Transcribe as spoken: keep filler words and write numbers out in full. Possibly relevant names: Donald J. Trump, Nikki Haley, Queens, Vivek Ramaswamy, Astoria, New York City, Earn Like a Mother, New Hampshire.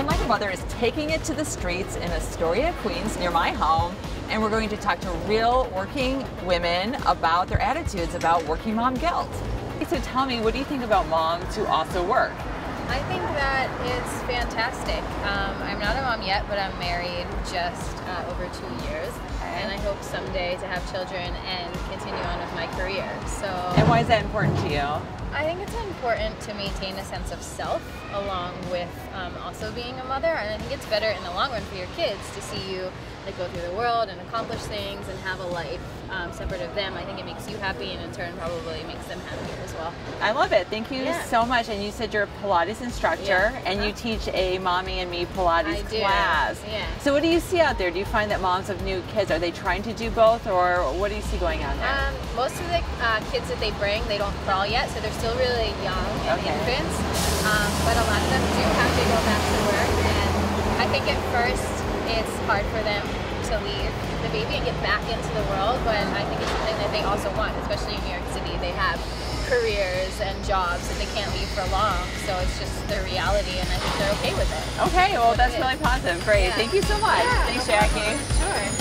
Earn Like a Mother is taking it to the streets in Astoria, Queens, near my home, and we're going to talk to real working women about their attitudes about working mom guilt. So tell me, what do you think about moms who also work? I think that it's fantastic. Um, I'm not a mom yet, but I'm married just uh, over two years, okay. And I hope someday to have children and continue on with my career. So. And why is that important to you? I think it's important to maintain a sense of self along with um, also being a mother, and I think it's better in the long run for your kids to see you like go through the world and accomplish things and have a life um, separate of them. I think it makes you happy, and in turn probably makes them happier as well. I love it. Thank you yeah. so much. And you said you're a Pilates instructor, yeah. and you teach a Mommy and Me Pilates class. Yeah. So what do you see out there? Do you find that moms of new kids, are they trying to do both, or what do you see going on there? Um, most of the uh, kids that they bring, they don't crawl yet, so they're still really young and okay. infants, um, but a lot of them do have to go back to work, and I think at first it's hard for them to leave the baby and get back into the world, but I think it's something that they also want, especially in New York City. They have careers and jobs that they can't leave for long, so it's just their reality, and I think they're okay with it. Okay, well, that's really positive. Great. Yeah. Thank you so much. Yeah, Thanks, no Jackie. Problem. Sure.